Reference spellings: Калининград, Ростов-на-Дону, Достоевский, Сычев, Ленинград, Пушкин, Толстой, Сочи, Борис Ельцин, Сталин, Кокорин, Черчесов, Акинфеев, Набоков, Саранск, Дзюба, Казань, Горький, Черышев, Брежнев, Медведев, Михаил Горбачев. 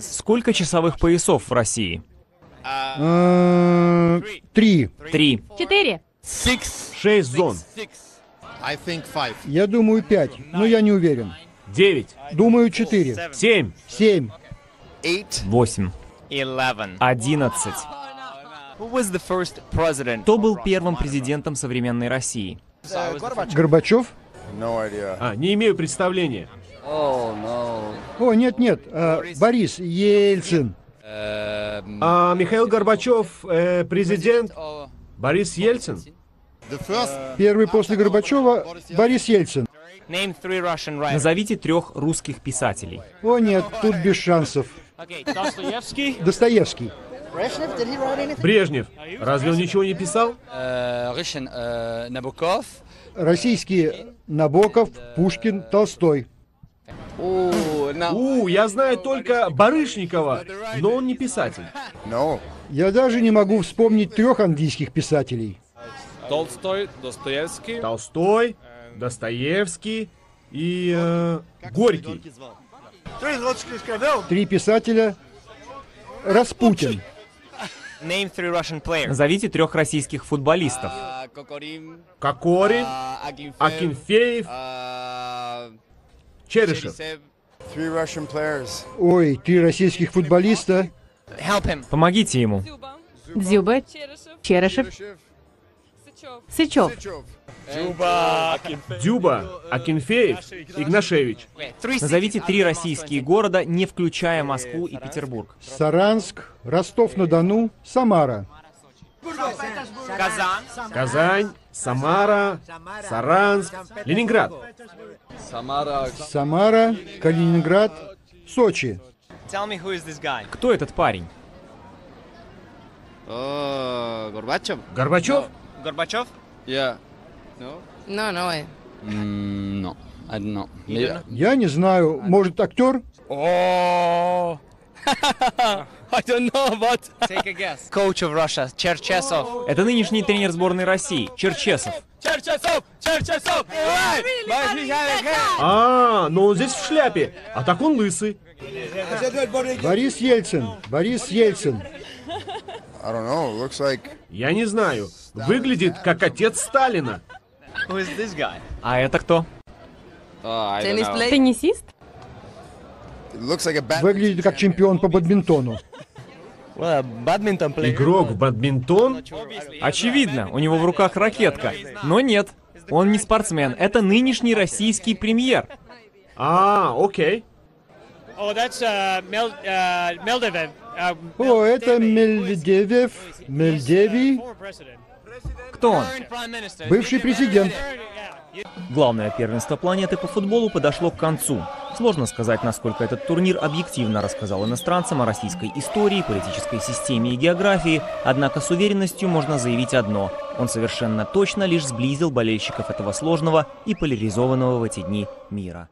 Сколько часовых поясов в России? 3. 3. 4. 6 зон. Я думаю, 5, но я не уверен. 9. Думаю, 4. 7. 7. 8. 11. Кто был первым президентом современной России? Горбачев? Не имею представления. О, нет-нет, Борис Ельцин. Михаил Горбачев, президент. Борис Ельцин? Первый после Горбачева Борис Ельцин. Назовите 3 русских писателей. О нет, тут без шансов. Достоевский. Брежнев. Разве он ничего не писал? Российские Набоков, Пушкин, Толстой. Я знаю только Барышникова, но он не писатель. Я даже не могу вспомнить 3 английских писателей. Толстой, Достоевский и Горький. 3 писателя. Распутин. Назовите 3 российских футболистов. Кокорин, Акинфеев, Черышев. 3 российских футболиста. Помогите ему. Дзюба, Черышев, Сычев. Дзюба, Акинфеев, Игнашевич. Назовите 3 российские города, не включая Москву и Петербург. Саранск, Ростов-на-Дону, Самара. Казань, Самара, Саранск, Ленинград. Самара, Калининград, Сочи. Кто этот парень? Горбачев? Я не знаю. Может, актер? Коуч в России. Черчесов. Это нынешний тренер сборной России. Черчесов! Но он здесь в шляпе, а так он лысый. Борис Ельцин. Я не знаю. Выглядит как отец Сталина. А это кто? Теннисист? Выглядит как чемпион по бадминтону. Игрок в бадминтон? Очевидно, у него в руках ракетка. Но нет, он не спортсмен. Это нынешний российский премьер. Окей. Это Медведев. Кто он? Бывший президент. Главное первенство планеты по футболу подошло к концу. Сложно сказать, насколько этот турнир объективно рассказал иностранцам о российской истории, политической системе и географии, однако с уверенностью можно заявить одно – он совершенно точно лишь сблизил болельщиков этого сложного и поляризованного в эти дни мира.